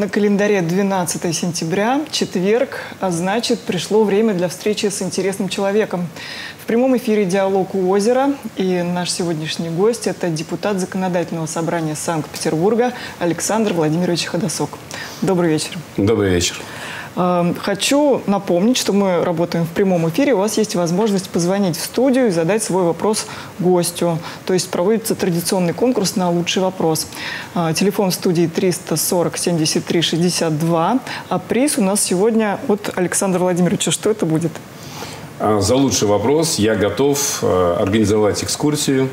На календаре 12 сентября, четверг, а значит, пришло время для встречи с интересным человеком. В прямом эфире «Диалог у озера», и наш сегодняшний гость – это депутат Законодательного собрания Санкт-Петербурга Александр Владимирович Ходосок. Добрый вечер. Добрый вечер. Хочу напомнить, что мы работаем в прямом эфире. У вас есть возможность позвонить в студию и задать свой вопрос гостю. То есть проводится традиционный конкурс на лучший вопрос. Телефон в студии 340-73-62. А приз у нас сегодня от Александра Владимировича. Что это будет? За лучший вопрос я готов организовать экскурсию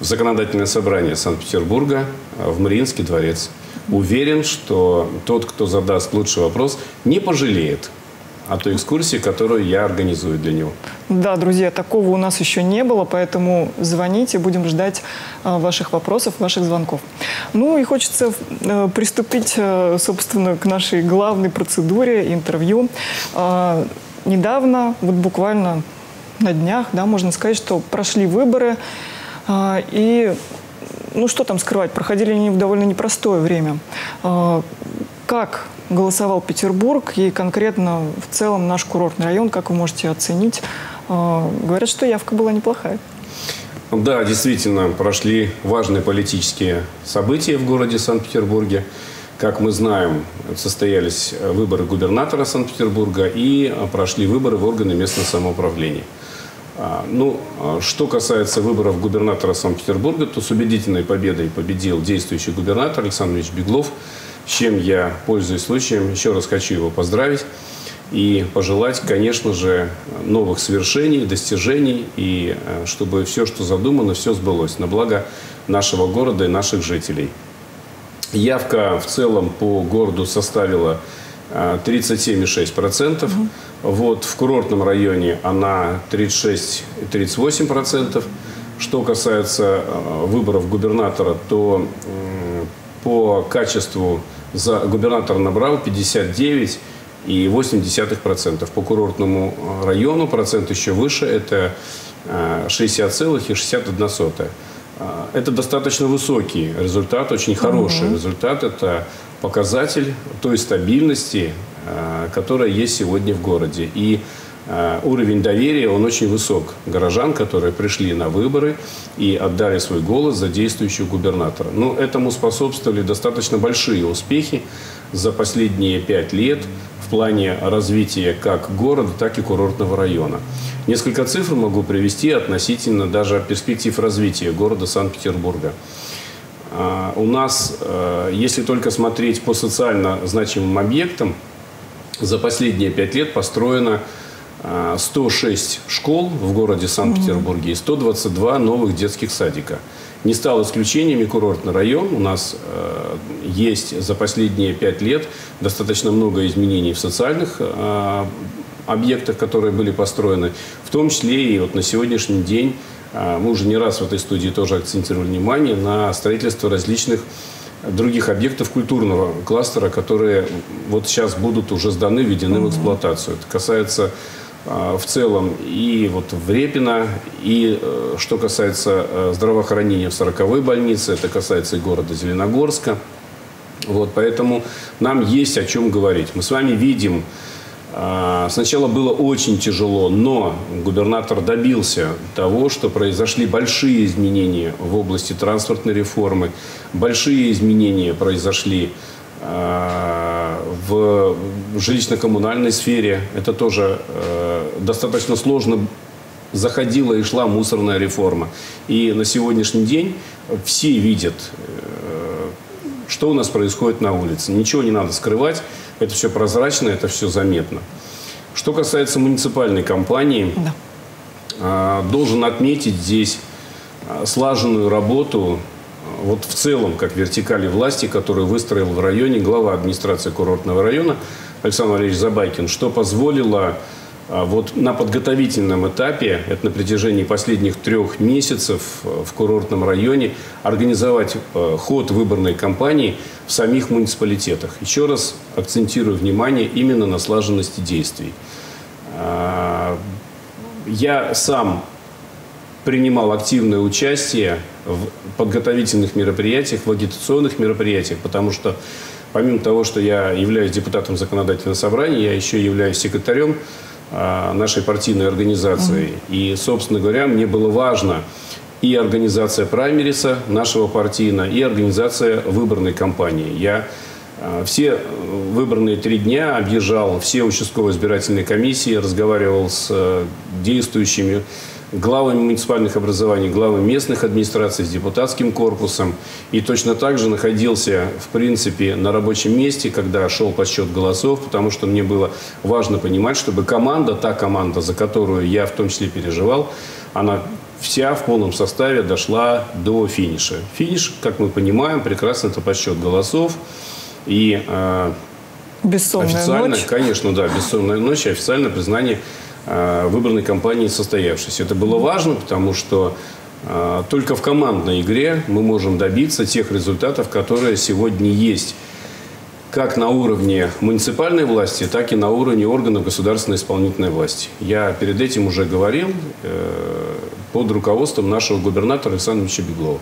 в Законодательное собрание Санкт-Петербурга в Мариинский дворец. Уверен, что тот, кто задаст лучший вопрос, не пожалеет о той экскурсии, которую я организую для него. Да, друзья, такого у нас еще не было, поэтому звоните, будем ждать ваших вопросов, ваших звонков. Ну и хочется приступить, собственно, к нашей главной процедуре интервью. Недавно, вот буквально на днях, да, можно сказать, что прошли выборы и... Ну, что там скрывать, проходили они в довольно непростое время. Как голосовал Петербург и конкретно в целом наш курортный район, как вы можете оценить? Говорят, что явка была неплохая. Да, действительно, прошли важные политические события в городе Санкт-Петербурге. Как мы знаем, состоялись выборы губернатора Санкт-Петербурга и прошли выборы в органы местного самоуправления. Ну, что касается выборов губернатора Санкт-Петербурга, то с убедительной победой победил действующий губернатор Александр Ильич Беглов, с чем я, пользуясь случаем, еще раз хочу его поздравить и пожелать, конечно же, новых свершений, достижений, и чтобы все, что задумано, все сбылось на благо нашего города и наших жителей. Явка в целом по городу составила 37,6%. Вот, в курортном районе она 36-38%. Что касается выборов губернатора, то по качеству губернатор набрал 59,8%. По курортному району процент еще выше, это 60,61%. Это достаточно высокий результат, очень хороший результат. Это показатель той стабильности, которая есть сегодня в городе. И уровень доверия, он очень высок. Горожан, которые пришли на выборы и отдали свой голос за действующего губернатора. Но этому способствовали достаточно большие успехи за последние 5 лет в плане развития как города, так и курортного района. Несколько цифр могу привести относительно даже перспектив развития города Санкт-Петербурга. У нас, если только смотреть по социально значимым объектам, за последние 5 лет построено 106 школ в городе Санкт-Петербурге и 122 новых детских садика. Не стал исключением и курортный район. У нас есть за последние 5 лет достаточно много изменений в социальных объектах, которые были построены. В том числе и вот на сегодняшний день мы уже не раз в этой студии тоже акцентировали внимание на строительство различных других объектов культурного кластера, которые вот сейчас будут уже сданы, введены в эксплуатацию. Это касается в целом и вот в Репино, и что касается здравоохранения в 40-й больнице, это касается и города Зеленогорска. Вот, поэтому нам есть о чем говорить. Мы с вами видим... Сначала было очень тяжело, но губернатор добился того, что произошли большие изменения в области транспортной реформы, большие изменения произошли в жилищно-коммунальной сфере. Это тоже достаточно сложно заходила и шла мусорная реформа. И на сегодняшний день все видят, что у нас происходит на улице. Ничего не надо скрывать. Это все прозрачно, это все заметно. Что касается муниципальной кампании, да, должен отметить здесь слаженную работу вот в целом, как вертикали власти, которую выстроил в районе глава администрации курортного района Александр Александрович Забайкин, что позволило вот на подготовительном этапе, это на протяжении последних 3 месяцев в курортном районе, организовать ход выборной кампании в самих муниципалитетах. Еще раз акцентирую внимание именно на слаженности действий. Я сам принимал активное участие в подготовительных мероприятиях, в агитационных мероприятиях, потому что Помимо того, что я являюсь депутатом законодательного собрания, я еще являюсь секретарем нашей партийной организации. И, собственно говоря, мне было важно и организация праймериса нашего партийного, и организация выборной кампании. Я все выбранные 3 дня объезжал все участковые избирательные комиссии, разговаривал с действующими главами муниципальных образований, главами местных администраций, с депутатским корпусом. И точно так же находился, в принципе, на рабочем месте, когда шел подсчет голосов, потому что мне было важно понимать, чтобы команда, та команда, за которую я в том числе переживал, она вся в полном составе дошла до финиша. Финиш, как мы понимаем, прекрасно, это подсчет голосов. И официально, конечно, да, бессонная ночь, официально признание выборной кампании состоявшейся. Это было важно, потому что только в командной игре мы можем добиться тех результатов, которые сегодня есть. Как на уровне муниципальной власти, так и на уровне органов государственной исполнительной власти. Я перед этим уже говорил под руководством нашего губернатора Александра Ильича Беглова.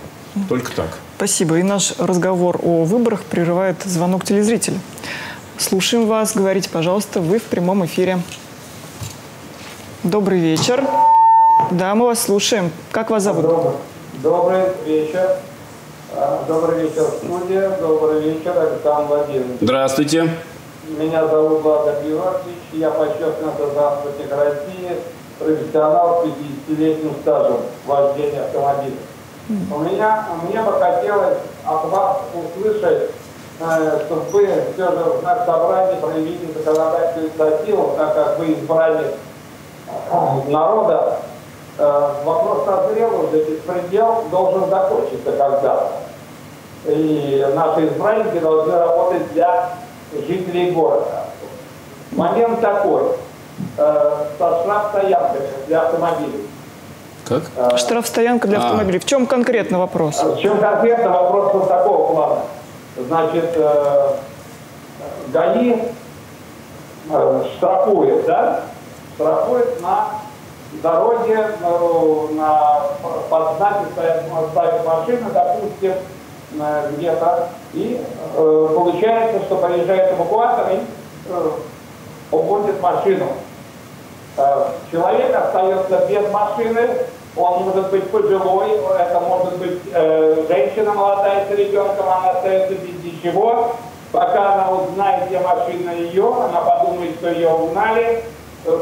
Только так. Спасибо. И наш разговор о выборах прерывает звонок телезрителя. Слушаем вас. Говорите, пожалуйста, вы в прямом эфире. Добрый вечер. Да, мы вас слушаем. Как вас зовут? Добрый вечер. Добрый вечер, студия. Добрый вечер, Александр Владимирович. Здравствуйте. Меня зовут Владимир Георгиевич. Я почетный гражданин России, профессионал с 50-летним стажем вождения автомобиля. Мне бы хотелось от вас услышать, чтобы вы все же в знак собрания проявили законодательную инициативу, так как вы избрали народа. Вопрос созрел, уже беспредел должен закончиться когда-то. И наши избранники должны работать для жителей города. Момент такой. Со штрафстоянками для автомобилей. Как? Штрафстоянка для автомобилей. В чем конкретно вопрос? В чем конкретно вопрос вот такого плана? Значит, ГАИ штрафует, да? Штрафует на дороге, под знаки ставит машина, допустим, где-то. И получается, что проезжает эвакуатор и уводит машину. Человек остается без машины, он может быть пожилой, это может быть женщина молодая с ребенком, она остается без ничего. Пока она узнает, где машина ее, она подумает, что ее угнали.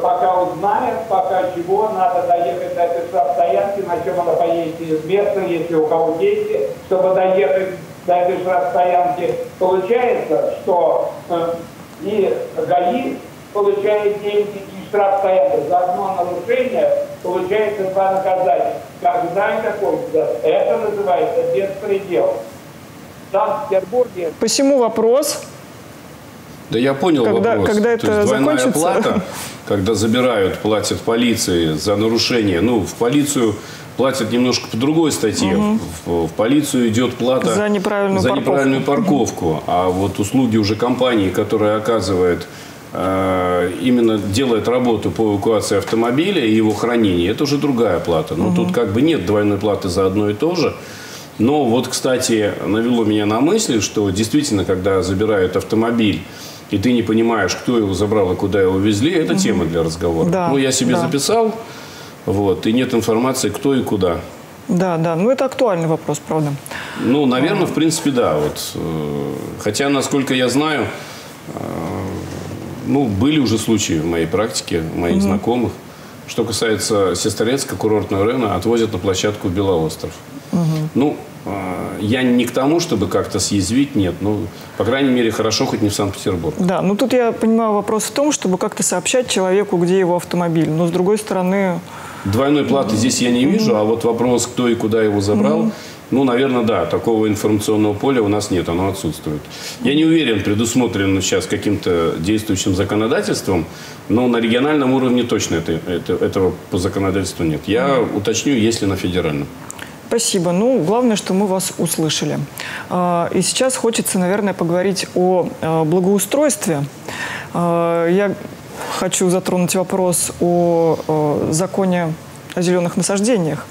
Пока узнает, пока чего, надо доехать до этой штрафстоянки, на чем она поедет из места, если у кого дети, чтобы доехать до этой штрафстоянки. Получается, что и ГАИ получает деньги, и штрафстоянка за одно нарушение получается 2 наказания. Когда и какой-то, это называется беспредел. В Санкт-Петербурге... Почему вопрос? Да я понял вопрос. Когда это закончится? Двойная плата, когда забирают, платят полиции за нарушение. Ну, в полицию платят немножко по другой статье. Угу. В полицию идет плата за неправильную парковку. А вот услуги уже компании, которая оказывает, именно делает работу по эвакуации автомобиля и его хранению, это уже другая плата. Но тут как бы нет двойной платы за одно и то же. Но вот, кстати, навело меня на мысль, что действительно, когда забирают автомобиль, и ты не понимаешь, кто его забрал и куда его везли, это тема для разговора. Да, ну, я себе записал, вот, и нет информации, кто и куда. Да, да, ну это актуальный вопрос, правда. Ну, наверное, в принципе, да. Вот. Хотя, насколько я знаю, ну, были уже случаи в моей практике, у моих знакомых. Что касается Сестрорецка, курортного района, отвозят на площадку Белоостров. Ну, я не к тому, чтобы как-то съязвить, нет. Ну, по крайней мере, хорошо, хоть не в Санкт-Петербург. Да, ну тут я понимаю вопрос в том, чтобы как-то сообщать человеку, где его автомобиль. Но с другой стороны... Двойной платы здесь я не вижу, а вот вопрос, кто и куда его забрал, ну, наверное, да, такого информационного поля у нас нет, оно отсутствует. Я не уверен, предусмотрено сейчас каким-то действующим законодательством, но на региональном уровне точно этого по законодательству нет. Я уточню, если на федеральном. Спасибо. Ну, главное, что мы вас услышали. И сейчас хочется, наверное, поговорить о благоустройстве. Я хочу затронуть вопрос о законе о зеленых насаждениях.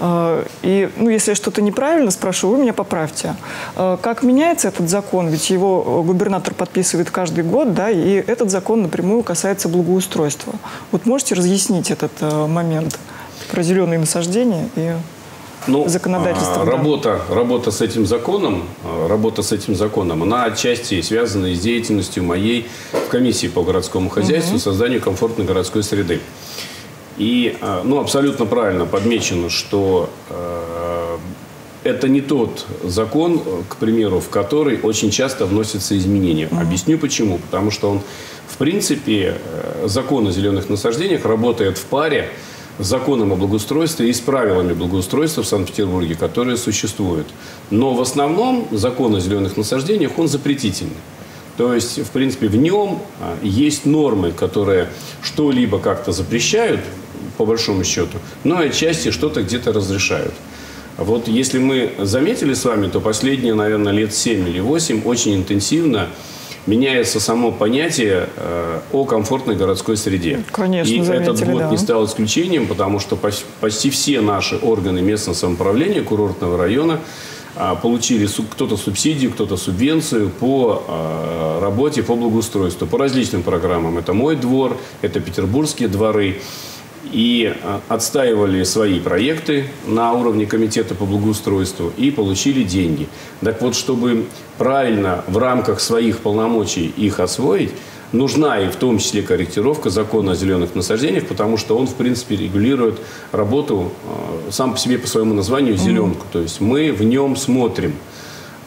И, если я что-то неправильно спрошу, вы меня поправьте. Как меняется этот закон? Ведь его губернатор подписывает каждый год, да, и этот закон напрямую касается благоустройства. Вот можете разъяснить этот момент про зеленые насаждения и законодательство? Работа с этим законом, она отчасти связана с деятельностью моей в комиссии по городскому хозяйству, созданию комфортной городской среды. И, абсолютно правильно подмечено, что это не тот закон, к примеру, в который очень часто вносятся изменения. Объясню почему. Потому что он, в принципе, закон о зеленых насаждениях работает в паре с законом о благоустройстве и с правилами благоустройства в Санкт-Петербурге, которые существуют. Но в основном закон о зеленых насаждениях, он запретительный. То есть, в принципе, в нем есть нормы, которые что-либо как-то запрещают, по большому счету, но отчасти что-то где-то разрешают. Вот если мы заметили с вами, то последние, наверное, лет 7 или 8 очень интенсивно меняется само понятие о комфортной городской среде. Конечно, и заметили, этот год не стал исключением, потому что почти все наши органы местного самоуправления Курортного района получили кто-то субсидию, кто-то субвенцию по работе, по благоустройству, по различным программам. Это «Мой двор», это «Петербургские дворы». И отстаивали свои проекты на уровне комитета по благоустройству и получили деньги. Так вот, чтобы правильно в рамках своих полномочий их освоить, нужна и в том числе корректировка закона о зеленых насаждениях, потому что он, в принципе, регулирует работу сам по себе, по своему названию, зеленку. То есть мы в нем смотрим.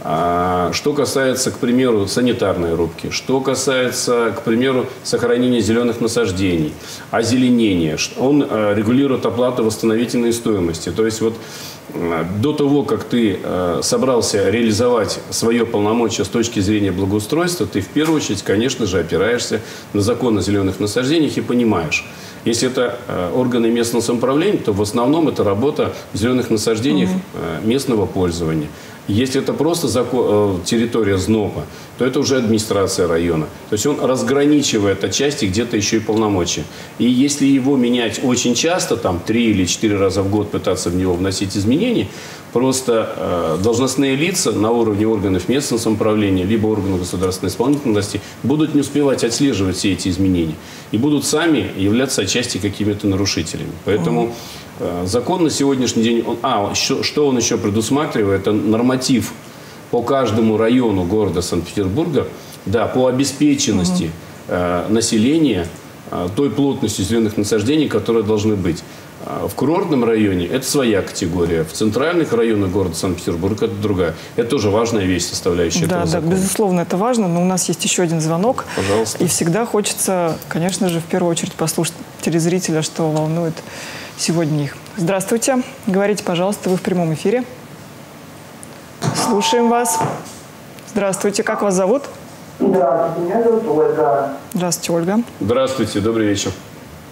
Что касается, к примеру, санитарной рубки, что касается, к примеру, сохранения зеленых насаждений, озеленения, он регулирует оплату восстановительной стоимости. То есть вот до того, как ты собрался реализовать свое полномочие с точки зрения благоустройства, ты в первую очередь, конечно же, опираешься на закон о зеленых насаждениях и понимаешь. Если это органы местного самоуправления, то в основном это работа в зеленых насаждениях местного пользования. Если это просто территория ЗНОПа, то это уже администрация района. То есть он разграничивает отчасти где-то еще и полномочия. И если его менять очень часто, там 3 или 4 раза в год пытаться в него вносить изменения, просто должностные лица на уровне органов местного самоуправления либо органов государственной исполнительной власти будут не успевать отслеживать все эти изменения и будут сами являться отчасти какими-то нарушителями. Поэтому закон на сегодняшний день, что он еще предусматривает, это норматив по каждому району города Санкт-Петербурга, да, по обеспеченности населения той плотностью зеленых насаждений, которые должны быть. В курортном районе это своя категория, в центральных районах города Санкт-Петербург это другая. Это тоже важная вещь, составляющая этого закона. Да, безусловно, это важно, но у нас есть еще один звонок. Пожалуйста. И всегда хочется, конечно же, в первую очередь послушать телезрителя, что волнует сегодня их. Здравствуйте. Говорите, пожалуйста, вы в прямом эфире. Слушаем вас. Здравствуйте. Как вас зовут? Здравствуйте. Меня зовут Ольга. Здравствуйте, Ольга. Здравствуйте. Добрый вечер.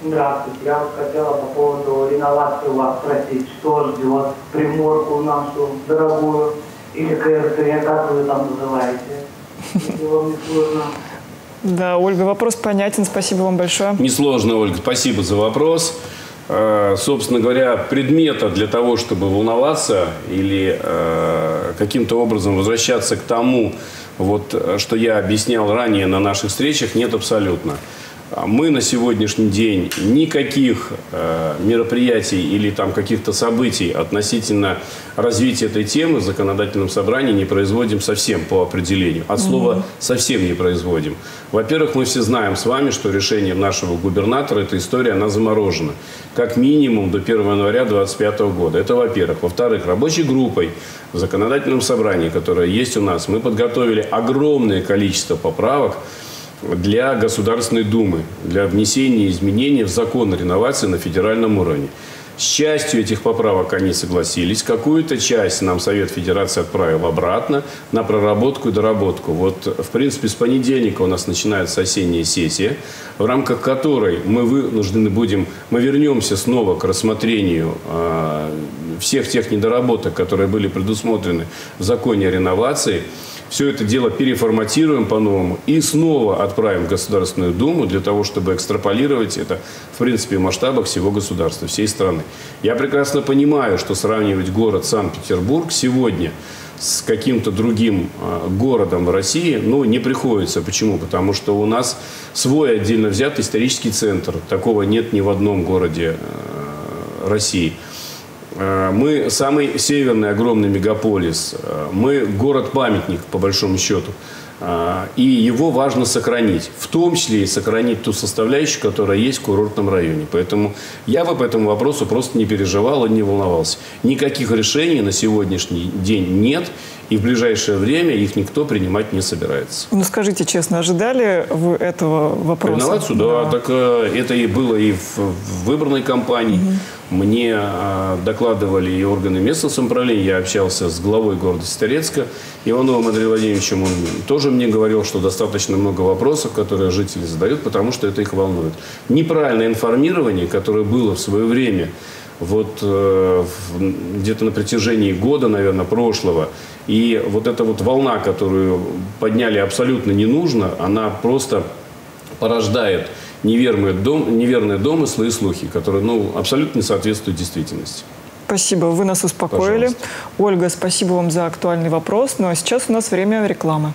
Здравствуйте. Я хотела по поводу реновации вас спросить, что ждет приморку нашу дорогую или КРТ, как вы там называете, если вам не сложно. Да, Ольга, вопрос понятен. Спасибо вам большое. Несложно, Ольга. Спасибо за вопрос. Собственно говоря, предмета для того, чтобы волноваться или каким-то образом возвращаться к тому, что я объяснял ранее на наших встречах, нет абсолютно. Мы на сегодняшний день никаких мероприятий или там каких-то событий относительно развития этой темы в законодательном собрании не производим совсем по определению. От слова «совсем» не производим. Во-первых, мы все знаем с вами, что решением нашего губернатора эта история, она заморожена. Как минимум до 1 января 2025 года. Это во-первых. Во-вторых, рабочей группой в законодательном собрании, которая есть у нас, мы подготовили огромное количество поправок для Государственной Думы, для внесения изменений в закон о реновации на федеральном уровне. С частью этих поправок они согласились. Какую-то часть нам Совет Федерации отправил обратно на проработку и доработку. В принципе, с понедельника у нас начинается осенняя сессия, в рамках которой мы вынуждены будем, мы вернемся снова к рассмотрению всех тех недоработок, которые были предусмотрены в законе о реновации. все это дело переформатируем по-новому и снова отправим в Государственную Думу для того, чтобы экстраполировать это, в принципе, в масштабах всего государства, всей страны. Я прекрасно понимаю, что сравнивать город Санкт-Петербург сегодня с каким-то другим городом в России, ну, не приходится. Почему? Потому что у нас свой отдельно взятый исторический центр. Такого нет ни в одном городе России. Мы самый северный огромный мегаполис. Мы город-памятник, по большому счету. И его важно сохранить. В том числе и сохранить ту составляющую, которая есть в курортном районе. Поэтому я бы по этому вопросу просто не переживал и не волновался. Никаких решений на сегодняшний день нет. И в ближайшее время их никто принимать не собирается. Ну, скажите честно, ожидали вы этого вопроса? Инновацию, да. Так это и было и в выборной кампании. Угу. Мне докладывали и органы местного самоуправления. Я общался с главой города Сестрорецка, Ивановым Андреем Владимировичем. Он тоже мне говорил, что достаточно много вопросов, которые жители задают, потому что это их волнует. Неправильное информирование, которое было в свое время, вот где-то на протяжении года, наверное, прошлого. И вот эта вот волна, которую подняли абсолютно не нужно, она просто порождает неверные домыслы и слухи, которые, ну, абсолютно не соответствуют действительности. Спасибо, вы нас успокоили. Пожалуйста. Ольга, спасибо вам за актуальный вопрос. Ну а сейчас у нас время рекламы.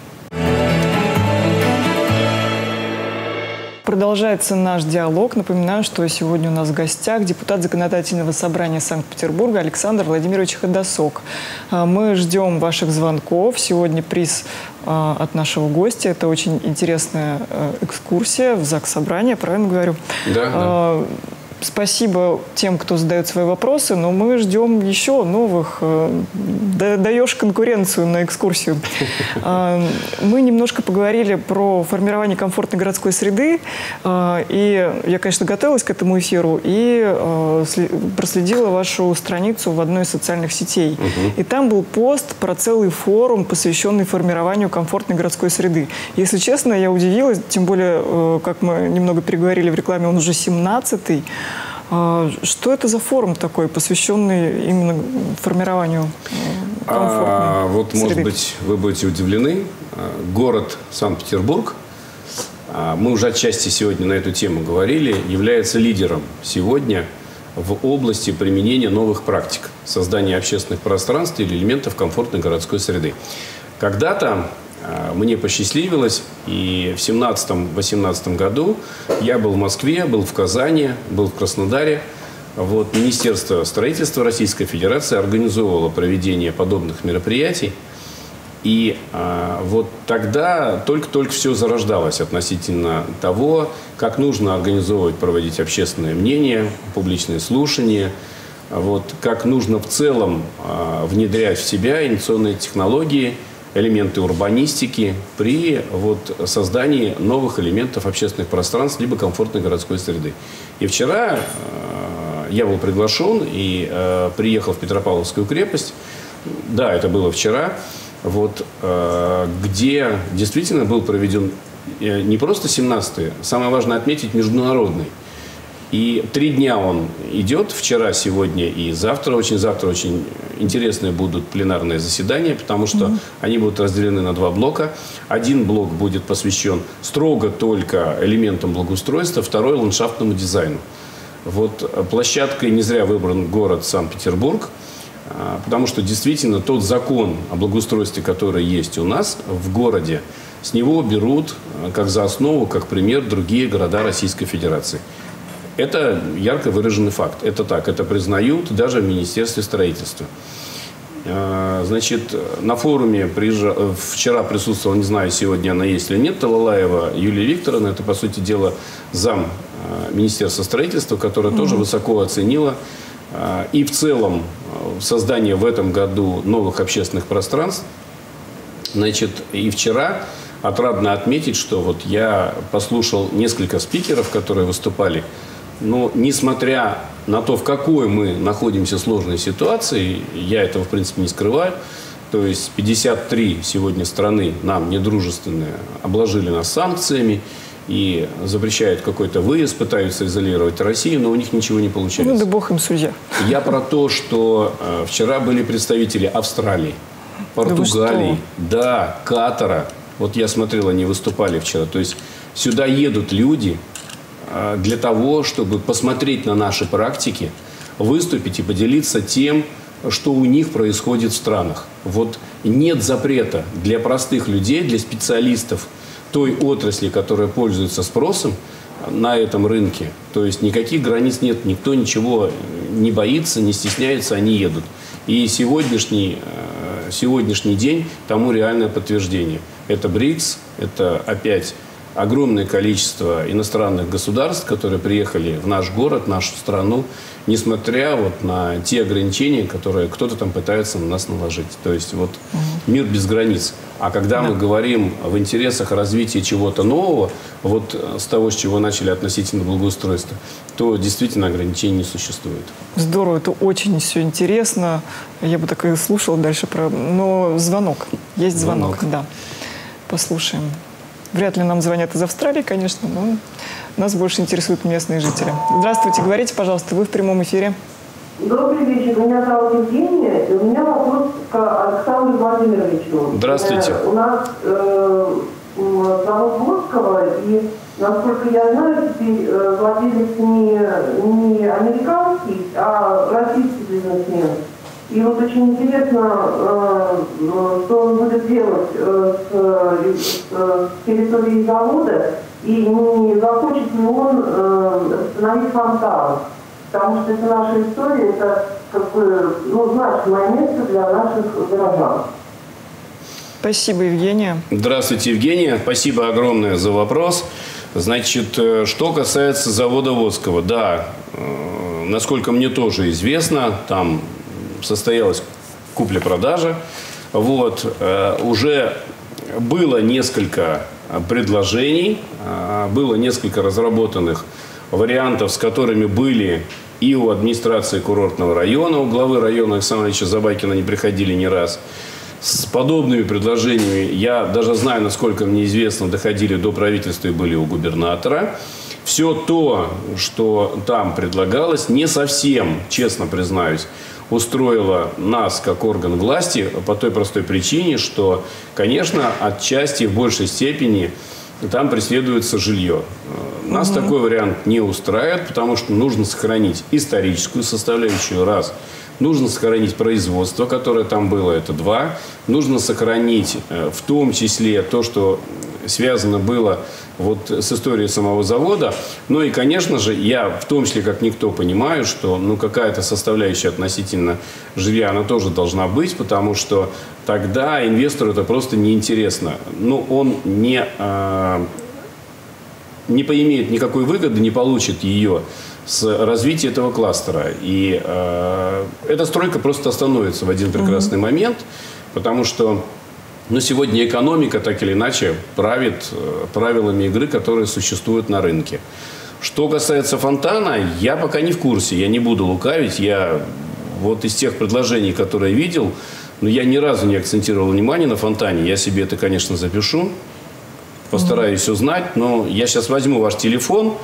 Продолжается наш диалог. Напоминаю, что сегодня у нас в гостях депутат Законодательного собрания Санкт-Петербурга Александр Владимирович Ходосок. Мы ждем ваших звонков. Сегодня приз от нашего гостя. Это очень интересная экскурсия в Заксобрание, правильно говорю? Да. Спасибо тем, кто задает свои вопросы, но мы ждем еще новых. Даешь конкуренцию на экскурсию. Мы немножко поговорили про формирование комфортной городской среды. И я, конечно, готовилась к этому эфиру и проследила вашу страницу в одной из социальных сетей. И там был пост про целый форум, посвященный формированию комфортной городской среды. Если честно, я удивилась, тем более, как мы немного переговорили в рекламе, он уже 17-й. Что это за форум такой, посвященный именно формированию комфортной среды? Может быть, вы будете удивлены. Город Санкт-Петербург, мы уже отчасти сегодня на эту тему говорили, является лидером сегодня в области применения новых практик, создания общественных пространств или элементов комфортной городской среды. Когда-то мне посчастливилось, и в 2017-2018 году я был в Москве, был в Казани, был в Краснодаре. Вот, Министерство строительства Российской Федерации организовывало проведение подобных мероприятий. И вот тогда только-только все зарождалось относительно того, как нужно организовывать, проводить общественное мнение, публичные слушания. Вот, как нужно в целом внедрять в себя инновационные технологии, элементы урбанистики при создании новых элементов общественных пространств либо комфортной городской среды. И вчера я был приглашен и приехал в Петропавловскую крепость. Да, это было вчера. Где действительно был проведен не просто 17-й, самое важное отметить, международный. И 3 дня он идет, вчера, сегодня и завтра. Завтра очень интересные будут пленарные заседания, потому что они будут разделены на 2 блока. Один блок будет посвящен строго только элементам благоустройства, второй – ландшафтному дизайну. Площадкой не зря выбран город Санкт-Петербург, потому что действительно тот закон о благоустройстве, который есть у нас в городе, с него берут как за основу, как пример другие города Российской Федерации. Это ярко выраженный факт. Это так, это признают даже в Министерстве строительства. Значит, на форуме вчера присутствовала, не знаю, сегодня она есть или нет, Талалаева Юлия Викторовна. Это, по сути дела, зам Министерства строительства, которая тоже высоко оценила. И в целом создание в этом году новых общественных пространств. Значит, и вчера отрадно отметить, что я послушал несколько спикеров, которые выступали. Но несмотря на то, в какой мы находимся сложной ситуации, я этого, в принципе, не скрываю, то есть 53 сегодня страны нам недружественные обложили нас санкциями и запрещают какой-то выезд, пытаются изолировать Россию, но у них ничего не получается. Ну да бог им судья. Я про то, что вчера были представители Австралии, Португалии, да, Катара. Вот я смотрел, они выступали вчера. То есть сюда едут люди для того, чтобы посмотреть на наши практики, выступить и поделиться тем, что у них происходит в странах. Вот нет запрета для простых людей, для специалистов той отрасли, которая пользуется спросом на этом рынке. То есть никаких границ нет, никто ничего не боится, не стесняется, они едут. И сегодняшний день тому реальное подтверждение. Это БРИКС, это опять огромное количество иностранных государств, которые приехали в наш город, в нашу страну, несмотря вот на те ограничения, которые кто-то там пытается на нас наложить. То есть вот мир без границ. А когда мы говорим в интересах развития чего-то нового, вот с того, с чего начали относительно благоустройства, то действительно ограничений не существует. Здорово, это очень все интересно. Я бы так и слушала дальше про... Но звонок. Есть звонок. Да. Послушаем. Вряд ли нам звонят из Австралии, конечно, но нас больше интересуют местные жители. Здравствуйте, говорите, пожалуйста, вы в прямом эфире. Добрый вечер, меня зовут Евгения, и у меня вопрос к Александру Владимировичу. Здравствуйте. У нас завод Горского, и, насколько я знаю, теперь владелец не американский, а российский бизнесмен. И вот очень интересно, что он будет делать с территорией завода, и не захочет ли он остановить фонтан. Потому что это наша история, это как бы, ну, значимое место для наших горожан. Спасибо, Евгения. Здравствуйте, Евгения. Спасибо огромное за вопрос. Значит, что касается завода Водского, да, насколько мне тоже известно, там... состоялась купля-продажа. Вот. Уже было несколько предложений, было несколько разработанных вариантов, с которыми были и у администрации курортного района, у главы района Александра Александровича Забайкина они приходили не раз. С подобными предложениями, я даже знаю, насколько мне известно, доходили до правительства и были у губернатора. Все то, что там предлагалось, не совсем, честно признаюсь, устроила нас как орган власти по той простой причине, что, конечно, отчасти в большей степени там преследуется жилье. Нас такой вариант не устраивает, потому что нужно сохранить историческую составляющую, раз. Нужно сохранить производство, которое там было, это два. Нужно сохранить в том числе то, что связано было вот с историей самого завода. Ну и, конечно же, я в том числе, как никто, понимаю, что ну, какая-то составляющая относительно жилья, она тоже должна быть, потому что тогда инвестору это просто неинтересно. Ну, он не поимеет никакой выгоды, не получит ее с развития этого кластера. И эта стройка просто остановится в один прекрасный момент, потому что но сегодня экономика так или иначе правит правилами игры, которые существуют на рынке. Что касается фонтана, я пока не в курсе, я не буду лукавить. Я вот из тех предложений, которые видел, но я ни разу не акцентировал внимание на фонтане. Я себе это, конечно, запишу, постараюсь узнать, но я сейчас возьму ваш телефон,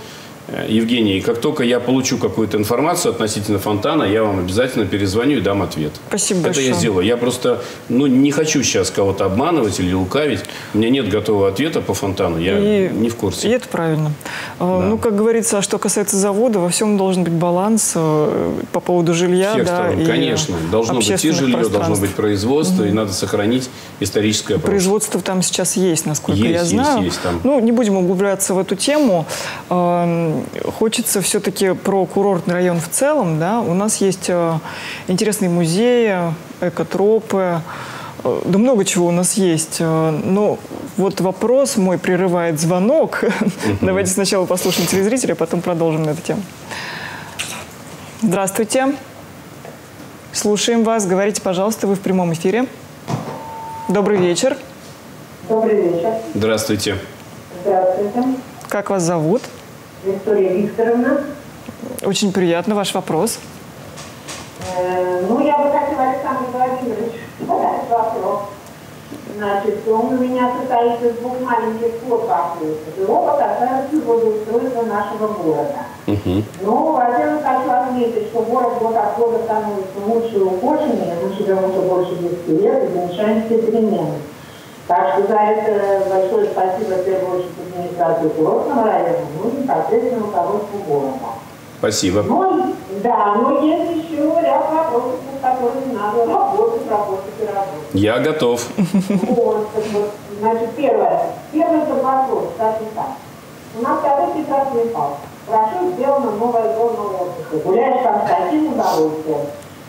Евгений, как только я получу какую-то информацию относительно фонтана, я вам обязательно перезвоню и дам ответ. Спасибо большое. Это я сделаю. Я просто не хочу сейчас кого-то обманывать или лукавить. У меня нет готового ответа по фонтану. Я не в курсе. И это правильно. Да. Ну, как говорится, что касается завода, во всем должен быть баланс по поводу жилья. Всех сторон, конечно. Должно быть и жилье, должно быть производство, и надо сохранить историческое прошлое. Производство там сейчас есть, насколько я знаю. Есть, там. Ну, не будем углубляться в эту тему. Хочется все-таки про курортный район в целом. Да? У нас есть интересные музеи, экотропы, да много чего у нас есть. Но вот вопрос мой прерывает звонок. Давайте сначала послушаем телезрителя, а потом продолжим эту тему. Здравствуйте. Слушаем вас. Говорите, пожалуйста, вы в прямом эфире. Добрый вечер. Добрый вечер. Здравствуйте. Здравствуйте. Как вас зовут? Виктория Викторовна. Очень приятно. Ваш вопрос. Ну, я бы хотела, Александр Владимирович, задать вопрос. Значит, он у меня состоит из двух маленьких блоков. Оба касаются водоустройства нашего города. Но, во-первых, хочу отметить, что город год от года становится лучше и ухоженнее, мы живем уже больше 10 лет и замечаем все перемены. Так что за это большое спасибо, в первую очередь, администрации Курортного района, ну и непосредственно руководству города. Спасибо. Ну, да, но есть еще ряд вопросов, с которыми надо работать. Я готов. Вот, значит, первое это вопрос, кстати, так. У нас такой прекрасный парк. Хорошо сделана новая зона отдыха. Гуляешь там с таким удовольствием.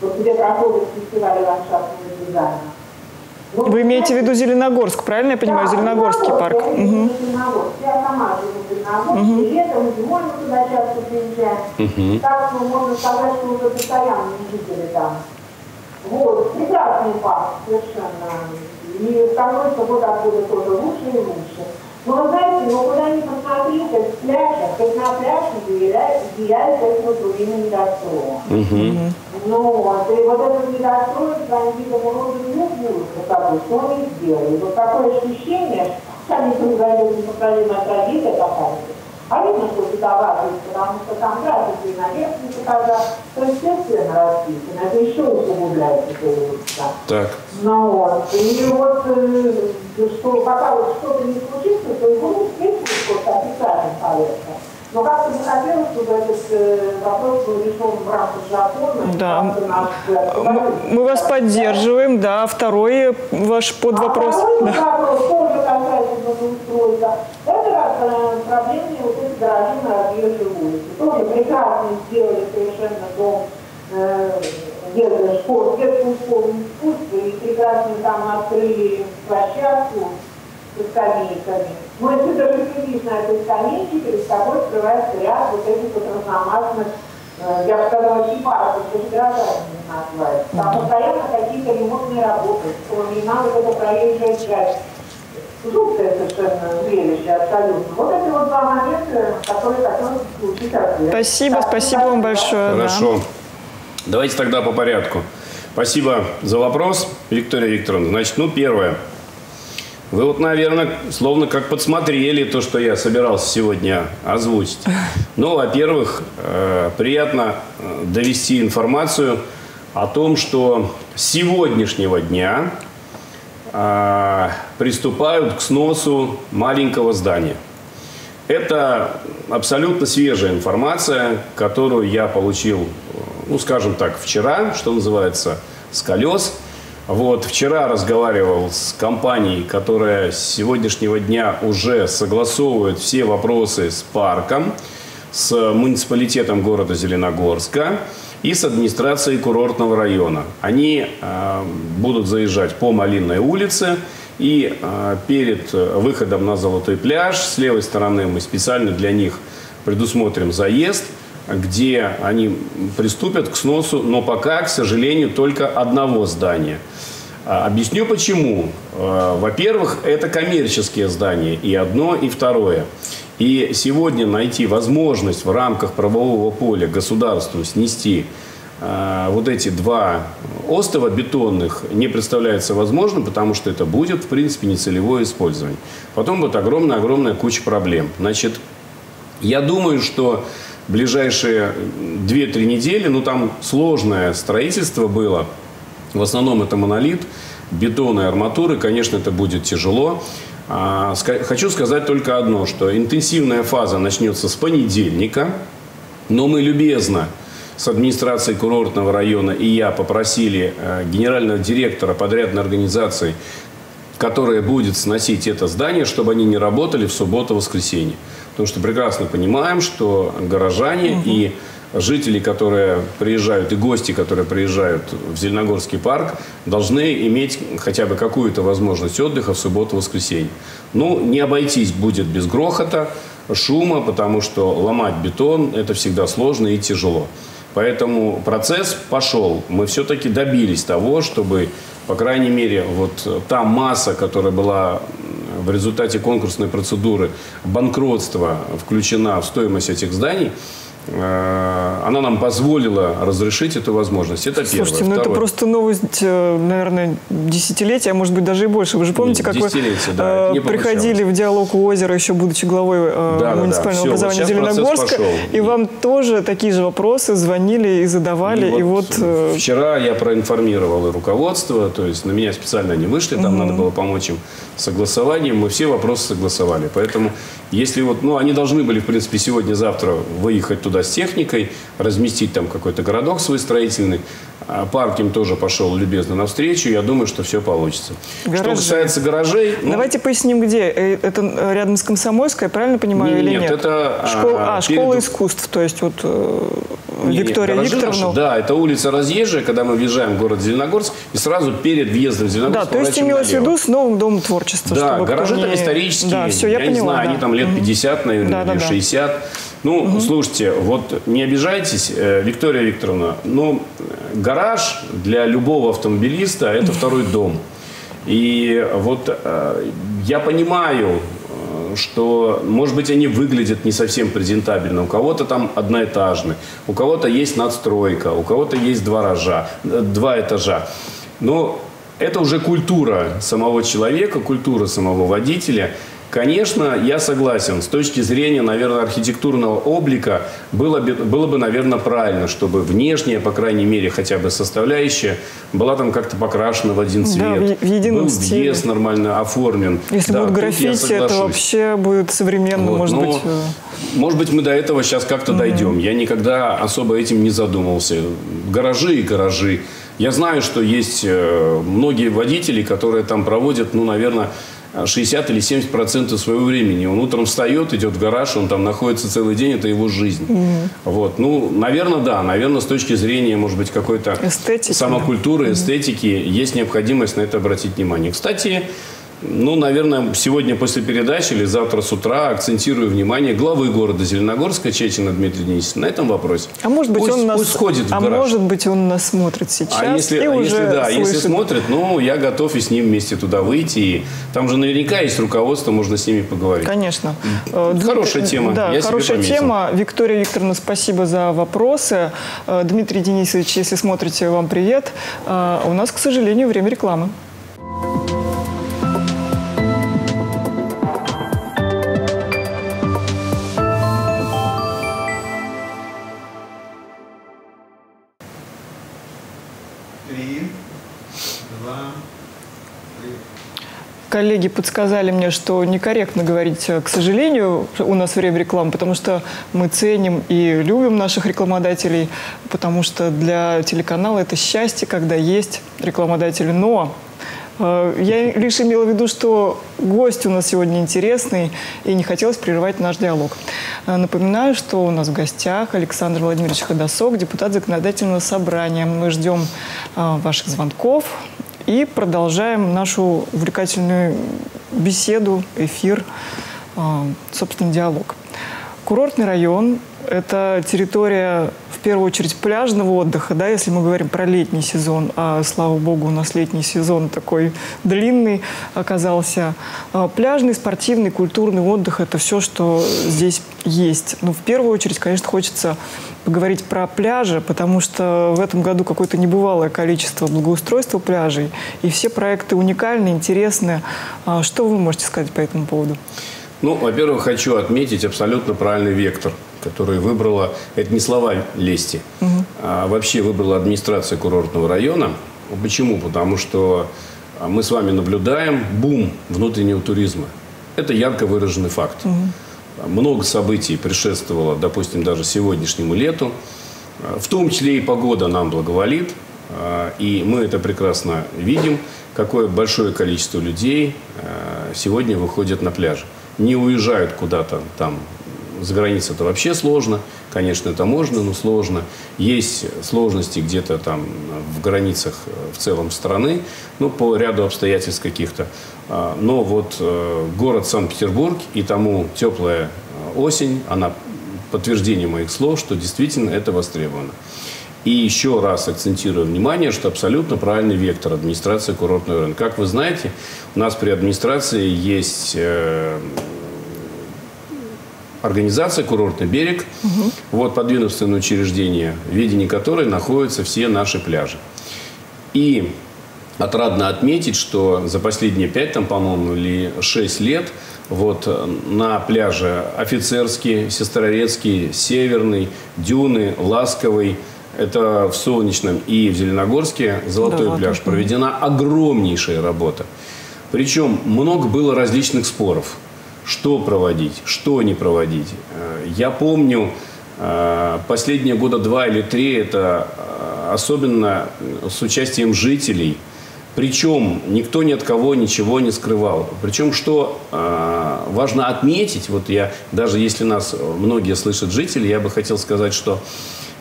Вот тебе проходит фестиваль ландшафтного дизайна. Ну, вы имеете в виду Зеленогорск, правильно я понимаю? Да, Зеленогорский парк. Да, Зеленогорск. Я сама живу в Зеленогорске, и летом, и зимой туда часто приезжаем. Так что можно сказать, что уже постоянно жители там. Вот, прекрасный парк совершенно. И становится год от года тоже лучше и лучше. Но вы знаете, но куда ни посмотри, как с пляжа, как на пляже влияет этому другим недостроем. Ну, и вот этот недострой, они такого рода любую красоту, что они сделали. Вот такое ощущение, что они производят непоправимая трагедия какая-то. А видно, что бедоватые, потому что там графики на верхних этажах, то есть все цены расписаны, это еще усугубляется. Так. Ну вот, и вот, что, пока вот что-то не случится, то его не встретились просто официальным порядком. Но как-то не хотелось, чтобы этот вопрос был решен в рамках закона. Да. Мы вас поддерживаем, да. Второй ваш подвопрос. Второй вопрос тоже касается благоустройства. Это проблемы вот эти гаражи на объезжей улице. Тоже прекрасно сделали совершенно дом детскую школу искусства и прекрасно там открыли площадку со скамейками. Но если даже сидишь на этой скамейке, перед тобой открывается ряд вот этих вот разномастных, я бы сказала, хипарков, даже гаражами не называют. Там постоянно какие-то ремонтные работы, вспоминала вот эта проезжая часть. Жуткое совершенно зрелище, абсолютно. Вот эти вот два момента, которые хотелось получить ответ. Спасибо, спасибо вам большое. Хорошо. Да. Давайте тогда по порядку. Спасибо за вопрос, Виктория Викторовна. Значит, ну, первое. Вы вот, наверное, словно как подсмотрели то, что я собирался сегодня озвучить. Ну, во-первых, приятно довести информацию о том, что с сегодняшнего дня приступают к сносу маленького здания. Это абсолютно свежая информация, которую я получил, ну, скажем так, вчера, что называется, с колес. Вот, вчера разговаривал с компанией, которая с сегодняшнего дня уже согласовывает все вопросы с парком, с муниципалитетом города Зеленогорска и с администрацией Курортного района. Они будут заезжать по Малинной улице и перед выходом на Золотой пляж с левой стороны мы специально для них предусмотрим заезд, где они приступят к сносу, но пока, к сожалению, только одного здания. Объясню почему. Во-первых, это коммерческие здания, и одно, и второе. И сегодня найти возможность в рамках правового поля государству снести вот эти два остова бетонных не представляется возможным, потому что это будет, в принципе, нецелевое использование. Потом будет огромная-огромная куча проблем. Значит, я думаю, что ближайшие 2-3 недели, ну там сложное строительство было, в основном это монолит, бетонные арматуры, конечно, это будет тяжело. Хочу сказать только одно, что интенсивная фаза начнется с понедельника, но мы любезно с администрацией Курортного района и я попросили генерального директора подрядной организации, которая будет сносить это здание, чтобы они не работали в субботу-воскресенье. Потому что прекрасно понимаем, что горожане и жители, которые приезжают, и гости, которые приезжают в Зеленогорский парк, должны иметь хотя бы какую-то возможность отдыха в субботу-воскресенье. Ну, не обойтись будет без грохота, шума, потому что ломать бетон – это всегда сложно и тяжело. Поэтому процесс пошел. Мы все-таки добились того, чтобы, по крайней мере, вот та масса, которая была в результате конкурсной процедуры банкротства включена в стоимость этих зданий, она нам позволила разрешить эту возможность. Это первое. Слушайте, ну это просто новость, наверное, десятилетия, а может быть даже и больше. Вы же помните, как вы приходили в диалог у озера, еще будучи главой муниципального образования Зеленогорска, и вам тоже такие же вопросы звонили и задавали. И вот, вчера я проинформировал и руководство, то есть на меня специально они вышли, там надо было помочь им согласованием, мы все вопросы согласовали. Поэтому, если вот, ну, они должны были, в принципе, сегодня-завтра выехать туда с техникой, разместить там какой-то городок свой строительный. Парк им тоже пошел любезно навстречу. Я думаю, что все получится. Гаражи. Что касается гаражей... Давайте поясним, где. Это рядом с Комсомольской, правильно понимаю, или нет? Это школа искусств, то есть вот Виктория Викторовна. Да, это улица Разъезжая, когда мы въезжаем в город Зеленогорск, и сразу перед въездом в Зеленогорск. Да, то есть имелось в виду с новым домом творчества. Да, гаражи там исторические. Да, все, я поняла, не знаю, да. Они там лет 50, наверное, или 60. Ну, слушайте, вот не обижайтесь, Виктория Викторовна, но гараж для любого автомобилиста – это второй дом. И вот я понимаю, что, может быть, они выглядят не совсем презентабельно. У кого-то там одноэтажный, у кого-то есть надстройка, у кого-то есть два этажа. Но это уже культура самого человека, культура самого водителя. Конечно, я согласен, с точки зрения, наверное, архитектурного облика было бы, наверное, правильно, чтобы внешняя, по крайней мере, хотя бы составляющая, была там как-то покрашена в один цвет. Да, в едином стиле. Въезд нормально оформлен. Если будут граффити, это вообще будет современно, вот, может быть. Может быть, мы до этого сейчас как-то дойдем. Я никогда особо этим не задумывался. Гаражи и гаражи. Я знаю, что есть многие водители, которые там проводят, ну, наверное, 60 или 70% своего времени. Он утром встает, идет в гараж, он там находится целый день, это его жизнь. Вот. Ну, наверное, да. Наверное, с точки зрения, может быть, какой-то самокультуры, эстетики, есть необходимость на это обратить внимание. Кстати, ну, наверное, сегодня после передачи или завтра с утра акцентирую внимание главы города Зеленогорска Чечина Дмитрия Денисовича на этом вопросе. А может быть, он нас смотрит сейчас. А если смотрит, ну, я готов и с ним вместе туда выйти. И там же наверняка есть руководство, можно с ними поговорить. Конечно. Хорошая тема. Да, хорошая тема. Виктория Викторовна, спасибо за вопросы. Дмитрий Денисович, если смотрите, вам привет. У нас, к сожалению, время рекламы. Коллеги подсказали мне, что некорректно говорить, к сожалению, у нас время рекламы, потому что мы ценим и любим наших рекламодателей, потому что для телеканала это счастье, когда есть рекламодатели. Но я лишь имела в виду, что гость у нас сегодня интересный, и не хотелось прерывать наш диалог. Напоминаю, что у нас в гостях Александр Владимирович Ходосок, депутат Законодательного собрания. Мы ждем ваших звонков. И продолжаем нашу увлекательную беседу, эфир, собственно, диалог. Курортный район – это территория, в первую очередь, пляжного отдыха, да, если мы говорим про летний сезон. А, слава богу, у нас летний сезон такой длинный оказался. Пляжный, спортивный, культурный отдых – это все, что здесь есть. Но в первую очередь, конечно, хочется поговорить про пляжи, потому что в этом году какое-то небывалое количество благоустройства пляжей. И все проекты уникальны, интересны. Что вы можете сказать по этому поводу? Ну, во-первых, хочу отметить абсолютно правильный вектор, который выбрала, это не слова лести, а вообще выбрала администрация курортного района. Почему? Потому что мы с вами наблюдаем бум внутреннего туризма. Это ярко выраженный факт. Много событий предшествовало, допустим, даже сегодняшнему лету. В том числе и погода нам благоволит. И мы это прекрасно видим, какое большое количество людей сегодня выходят на пляж. Не уезжают куда-то там за границу, это вообще сложно. Конечно, это можно, но сложно. Есть сложности где-то там в границах в целом страны, ну, по ряду обстоятельств каких-то. Но вот город Санкт-Петербург и тому теплая осень, она подтверждение моих слов, что действительно это востребовано. И еще раз акцентирую внимание, что абсолютно правильный вектор администрации курортного района. Как вы знаете, у нас при администрации есть организация «Курортный берег», вот подведомственное учреждение, в ведении которой находятся все наши пляжи. И отрадно отметить, что за последние 5, по-моему, или 6 лет вот на пляже Офицерский, Сестрорецкий, Северный, Дюны, Ласковый, это в Солнечном и в Зеленогорске, Золотой пляж, проведена огромнейшая работа. Причем много было различных споров, что проводить, что не проводить. Я помню, последние года 2 или 3, это особенно с участием жителей. Причем никто ни от кого ничего не скрывал. Причем, что важно отметить, вот я, даже если нас многие слышат жители, я бы хотел сказать, что,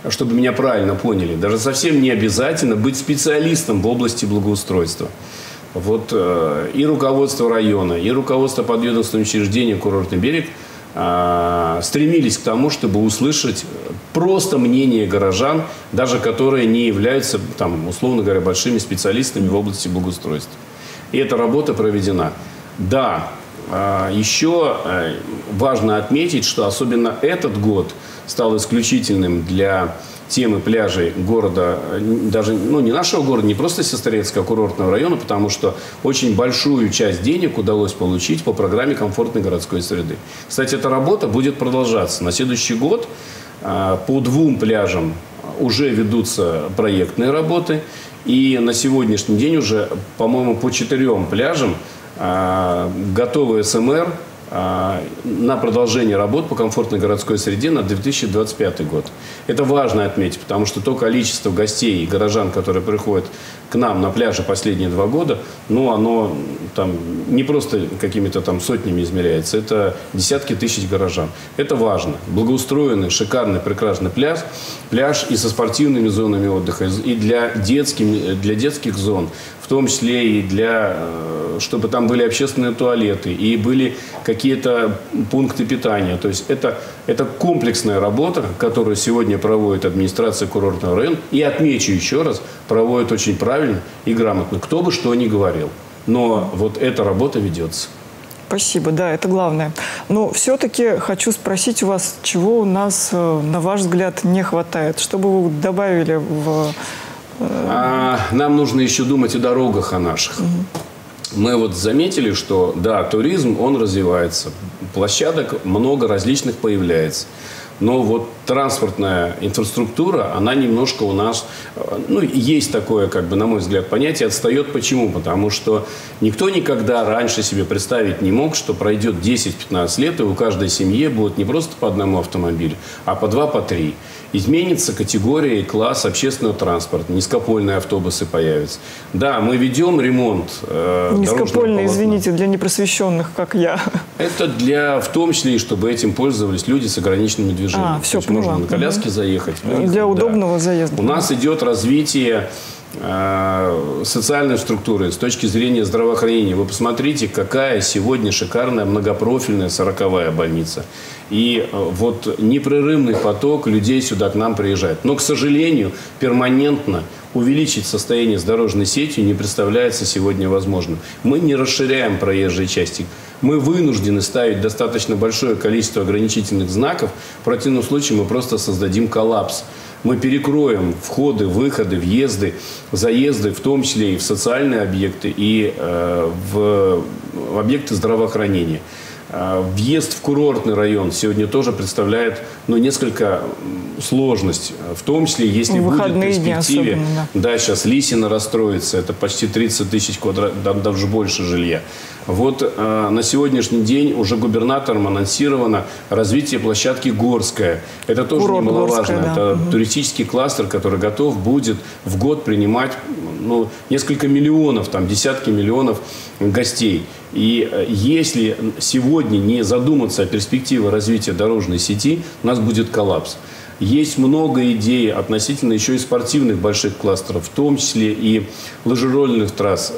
чтобы меня правильно поняли, даже совсем не обязательно быть специалистом в области благоустройства. Вот и руководство района, и руководство подведомственного учреждения «Курортный берег» стремились к тому, чтобы услышать просто мнение горожан, даже которые не являются, там, условно говоря, большими специалистами в области благоустройства. И эта работа проведена. Да, еще важно отметить, что особенно этот год стал исключительным для темы пляжей города, даже, ну, не нашего города, не просто Сестрорецкого, а курортного района, потому что очень большую часть денег удалось получить по программе комфортной городской среды. Кстати, эта работа будет продолжаться. На следующий год по 2 пляжам уже ведутся проектные работы. И на сегодняшний день уже, по-моему, по 4 пляжам готовы СМР на продолжение работ по комфортной городской среде на 2025 год. Это важно отметить, потому что то количество гостей и горожан, которые приходят к нам на пляже последние 2 года, ну, оно там не просто какими-то там сотнями измеряется, это десятки тысяч горожан. Это важно. Благоустроенный, шикарный, прекрасный пляж и со спортивными зонами отдыха, и для детских зон, в том числе и для, чтобы там были общественные туалеты, и были какие-то пункты питания. То есть это комплексная работа, которую сегодня проводит администрация курортного района. И отмечу еще раз, проводит очень правильно и грамотно, кто бы что ни говорил. Но вот эта работа ведется. Спасибо, да, это главное. Но все-таки хочу спросить у вас, чего у нас, на ваш взгляд, не хватает? Что бы вы добавили в... Нам нужно еще думать о дорогах, о наших. Мы вот заметили, что, да, туризм, он развивается, площадок много различных появляется. Но вот транспортная инфраструктура, она немножко у нас, ну, есть такое, как бы, на мой взгляд, понятие, отстает. Почему? Потому что никто никогда раньше себе представить не мог, что пройдет 10-15 лет, и у каждой семьи будет не просто по одному автомобилю, а по 2, по 3. Изменится категория и класс общественного транспорта, низкопольные автобусы появятся. Да, мы ведем ремонт низкопольные, извините, для непросвещенных, как я. Это для, в том числе, и чтобы этим пользовались люди с ограниченными движениями. Все, можно на коляске заехать. Для удобного заезда. У нас идет развитие социальной структуры с точки зрения здравоохранения. Вы посмотрите, какая сегодня шикарная многопрофильная 40-я больница. И вот непрерывный поток людей сюда к нам приезжает. Но, к сожалению, перманентно увеличить состояние с дорожной сетью не представляется сегодня возможным. Мы не расширяем проезжие части. Мы вынуждены ставить достаточно большое количество ограничительных знаков. В противном случае мы просто создадим коллапс. Мы перекроем входы, выходы, въезды, заезды, в том числе и в социальные объекты, и в объекты здравоохранения. Въезд в курортный район сегодня тоже представляет, ну, несколько сложностей. В том числе, если будет в перспективе, да, сейчас Лисина расстроится, это почти 30 тысяч квадратов, даже больше жилья. Вот на сегодняшний день уже губернатором анонсировано развитие площадки Горская. Это тоже немаловажно. Горская, да. Это туристический кластер, который готов будет в год принимать, ну, несколько миллионов, там, десятки миллионов гостей. И если сегодня не задуматься о перспективе развития дорожной сети, у нас будет коллапс. Есть много идей относительно еще и спортивных больших кластеров, в том числе и лыжероллерных трасс,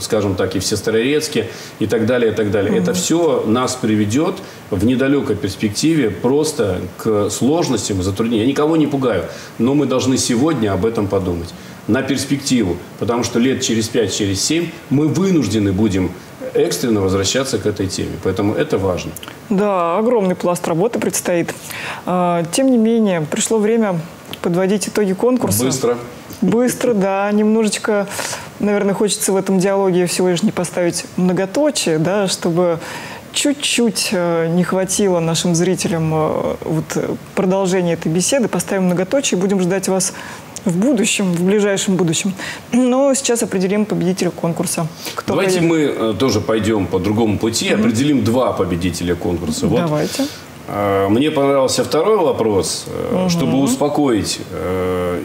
скажем так, и в Сестрорецке, и так далее, и так далее. Это все нас приведет в недалекой перспективе просто к сложностям и затруднениям. Я никого не пугаю, но мы должны сегодня об этом подумать. На перспективу, потому что лет через 5-7 мы вынуждены будем экстренно возвращаться к этой теме. Поэтому это важно. Да, огромный пласт работы предстоит. Тем не менее, пришло время подводить итоги конкурса. Быстро. Быстро, да. Немножечко, наверное, хочется в этом диалоге всего лишь не поставить многоточие, да, чтобы чуть-чуть не хватило нашим зрителям вот продолжения этой беседы. Поставим многоточие, будем ждать вас в будущем, в ближайшем будущем. Но сейчас определим победителя конкурса. Кто Давайте поедет? Мы тоже пойдем по другому пути, определим два победителя конкурса. Вот. Давайте. Мне понравился второй вопрос, чтобы успокоить.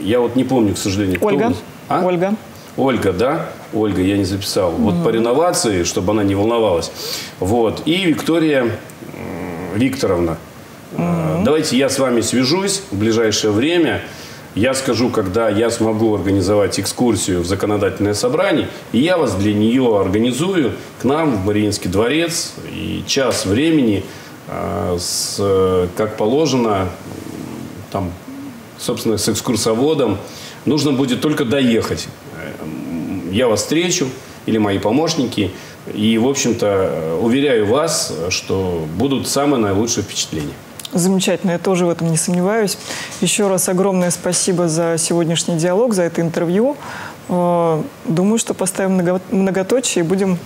Я вот не помню, к сожалению, кто Ольга. А? Ольга. Ольга, да? Ольга, я не записал. Вот по реновации, чтобы она не волновалась. Вот. И Виктория Викторовна. Давайте я с вами свяжусь в ближайшее время. Я скажу, когда я смогу организовать экскурсию в законодательное собрание, и я вас для нее организую к нам в Мариинский дворец. И час времени, как положено, там, собственно, с экскурсоводом, нужно будет только доехать. Я вас встречу, или мои помощники, и, в общем-то, уверяю вас, что будут самые наилучшие впечатления. Замечательно, я тоже в этом не сомневаюсь. Еще раз огромное спасибо за сегодняшний диалог, за это интервью. Думаю, что поставим многоточие и будем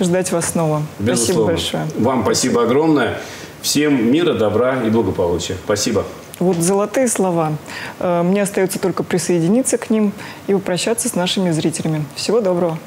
ждать вас снова. Безусловно. Спасибо большое. Вам спасибо огромное. Всем мира, добра и благополучия. Спасибо. Вот золотые слова. Мне остается только присоединиться к ним и попрощаться с нашими зрителями. Всего доброго.